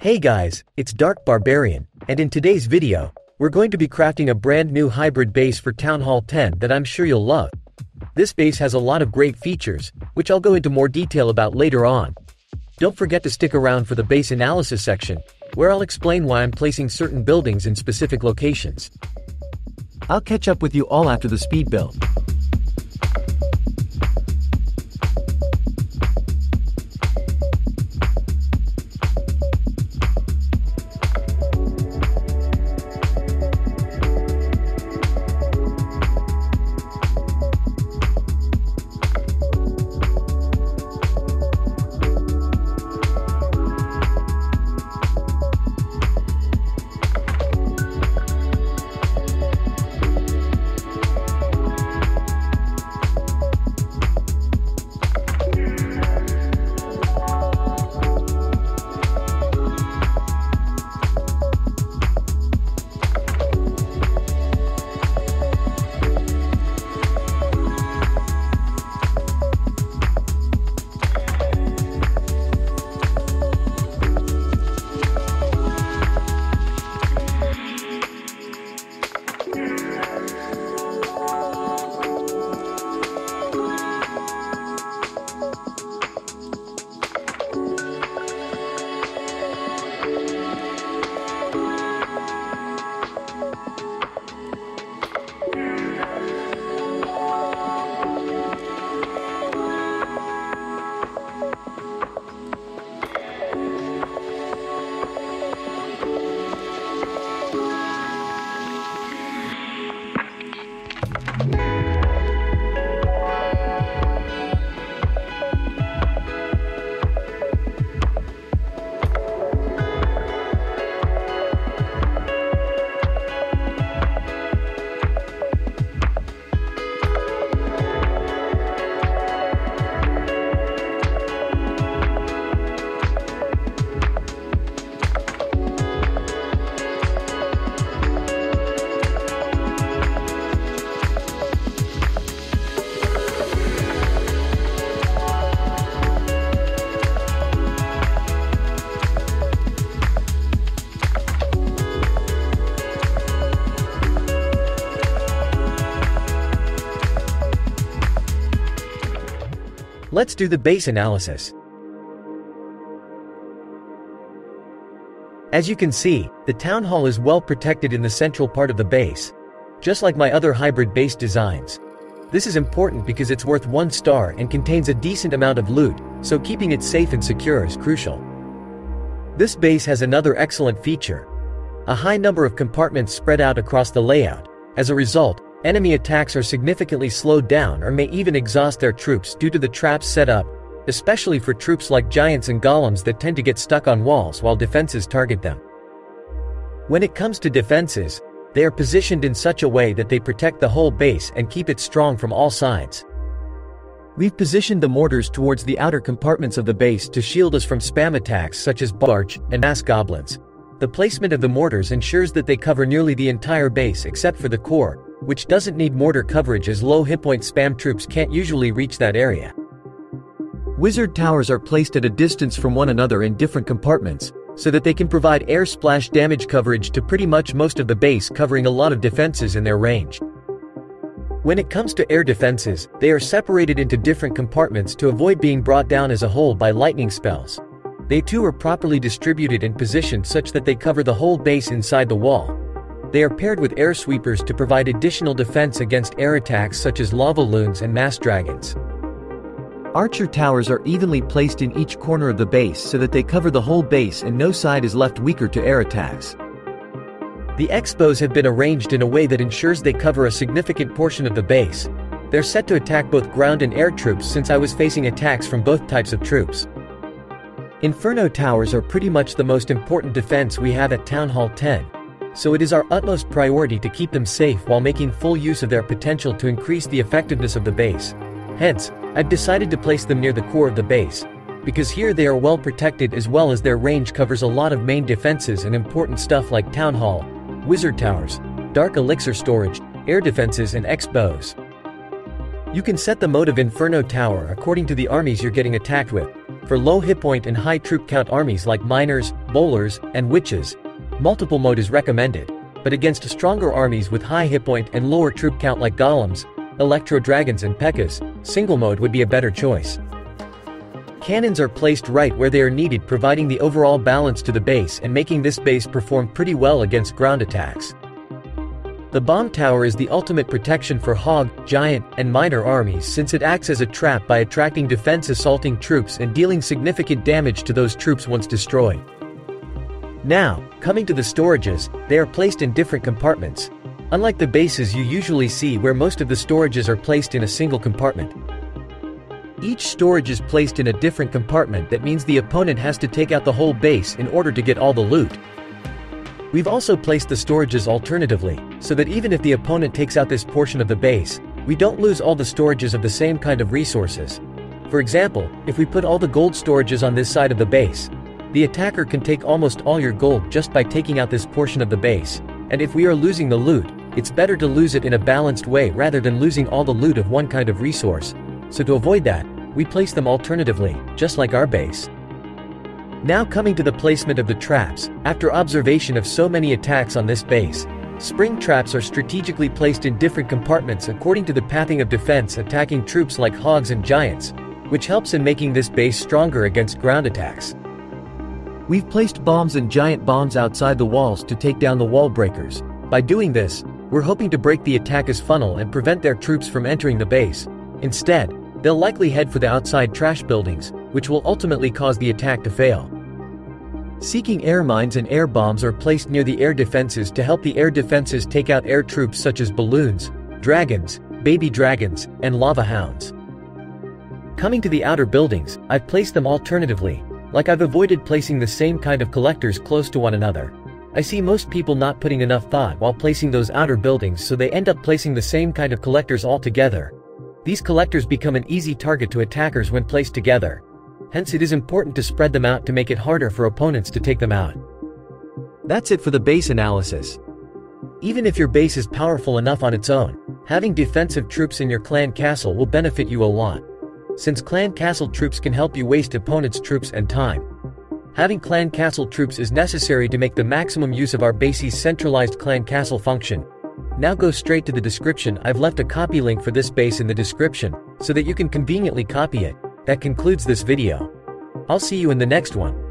Hey guys, it's Dark Barbarian, and in today's video, we're going to be crafting a brand new hybrid base for Town Hall 10 that I'm sure you'll love. This base has a lot of great features, which I'll go into more detail about later on. Don't forget to stick around for the base analysis section, where I'll explain why I'm placing certain buildings in specific locations. I'll catch up with you all after the speed build. Let's do the base analysis. As you can see, the town hall is well protected in the central part of the base, just like my other hybrid base designs. This is important because it's worth 1 star and contains a decent amount of loot, so keeping it safe and secure is crucial. This base has another excellent feature: a high number of compartments spread out across the layout. As a result, enemy attacks are significantly slowed down or may even exhaust their troops due to the traps set up, especially for troops like giants and golems that tend to get stuck on walls while defenses target them. When it comes to defenses, they are positioned in such a way that they protect the whole base and keep it strong from all sides. We've positioned the mortars towards the outer compartments of the base to shield us from spam attacks such as barch and mass goblins. The placement of the mortars ensures that they cover nearly the entire base except for the core, which doesn't need mortar coverage as low hit point spam troops can't usually reach that area. Wizard towers are placed at a distance from one another in different compartments, so that they can provide air splash damage coverage to pretty much most of the base, covering a lot of defenses in their range. When it comes to air defenses, they are separated into different compartments to avoid being brought down as a whole by lightning spells. They too are properly distributed and positioned such that they cover the whole base inside the wall. They are paired with air sweepers to provide additional defense against air attacks such as lava loons and mass dragons. Archer towers are evenly placed in each corner of the base so that they cover the whole base and no side is left weaker to air attacks. The expos have been arranged in a way that ensures they cover a significant portion of the base. They're set to attack both ground and air troops since I was facing attacks from both types of troops. Inferno towers are pretty much the most important defense we have at Town Hall 10. So it is our utmost priority to keep them safe while making full use of their potential to increase the effectiveness of the base. Hence, I've decided to place them near the core of the base, because here they are well protected as well as their range covers a lot of main defenses and important stuff like Town Hall, Wizard Towers, Dark Elixir Storage, Air Defenses and Expos. You can set the mode of Inferno Tower according to the armies you're getting attacked with, for low hit point and high troop count armies like miners, bowlers, and witches, multiple mode is recommended, but against stronger armies with high hit point and lower troop count like golems, electro dragons and pekkas, single mode would be a better choice. Cannons are placed right where they are needed, providing the overall balance to the base and making this base perform pretty well against ground attacks. The bomb tower is the ultimate protection for hog, giant, and miner armies, since it acts as a trap by attracting defense assaulting troops and dealing significant damage to those troops once destroyed. Now, coming to the storages, they are placed in different compartments, unlike the bases you usually see where most of the storages are placed in a single compartment. Each storage is placed in a different compartment. That means the opponent has to take out the whole base in order to get all the loot. We've also placed the storages alternatively, so that even if the opponent takes out this portion of the base, we don't lose all the storages of the same kind of resources. For example, if we put all the gold storages on this side of the base, the attacker can take almost all your gold just by taking out this portion of the base, and if we are losing the loot, it's better to lose it in a balanced way rather than losing all the loot of one kind of resource, so to avoid that, we place them alternatively, just like our base. Now coming to the placement of the traps, after observation of so many attacks on this base, spring traps are strategically placed in different compartments according to the pathing of defense attacking troops like hogs and giants, which helps in making this base stronger against ground attacks. We've placed bombs and giant bombs outside the walls to take down the wall breakers. By doing this, we're hoping to break the attacker's funnel and prevent their troops from entering the base. Instead, they'll likely head for the outside trash buildings, which will ultimately cause the attack to fail. Seeking air mines and air bombs are placed near the air defenses to help the air defenses take out air troops such as balloons, dragons, baby dragons, and lava hounds. Coming to the outer buildings, I've placed them alternatively, like I've avoided placing the same kind of collectors close to one another. I see most people not putting enough thought while placing those outer buildings, so they end up placing the same kind of collectors all together. These collectors become an easy target to attackers when placed together. Hence it is important to spread them out to make it harder for opponents to take them out. That's it for the base analysis. Even if your base is powerful enough on its own, having defensive troops in your clan castle will benefit you a lot, since clan castle troops can help you waste opponents' troops and time. Having clan castle troops is necessary to make the maximum use of our base's centralized clan castle function. Now go straight to the description. I've left a copy link for this base in the description, so that you can conveniently copy it. That concludes this video. I'll see you in the next one.